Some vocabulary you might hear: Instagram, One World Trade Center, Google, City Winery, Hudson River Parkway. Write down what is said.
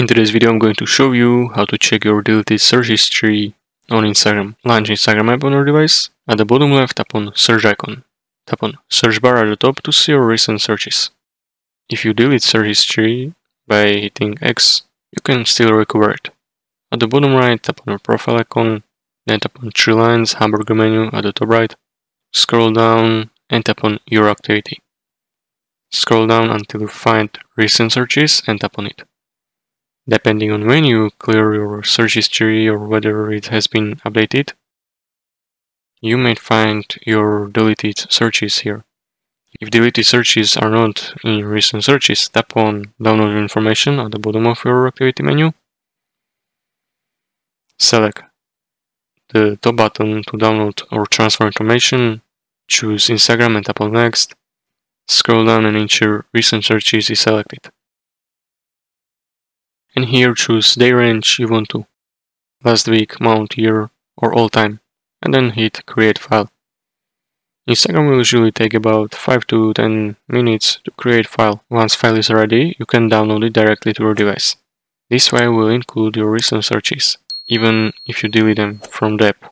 In today's video, I'm going to show you how to check your deleted search history on Instagram. Launch Instagram app on your device. At the bottom left, tap on search icon. Tap on search bar at the top to see your recent searches. If you delete search history by hitting X, you can still recover it. At the bottom right, tap on your profile icon, then tap on three lines, hamburger menu at the top right. Scroll down and tap on your activity. Scroll down until you find recent searches and tap on it. Depending on when you clear your search history or whether it has been updated, you may find your deleted searches here. If deleted searches are not in recent searches, tap on download information at the bottom of your activity menu. Select the top button to download or transfer information, choose Instagram and tap on next. Scroll down and ensure recent searches is selected. And here choose day range you want to, last week, month, year or all time, and then hit create file. Instagram will usually take about 5 to 10 minutes to create file. Once file is ready, you can download it directly to your device. This file will include your recent searches, even if you delete them from the app.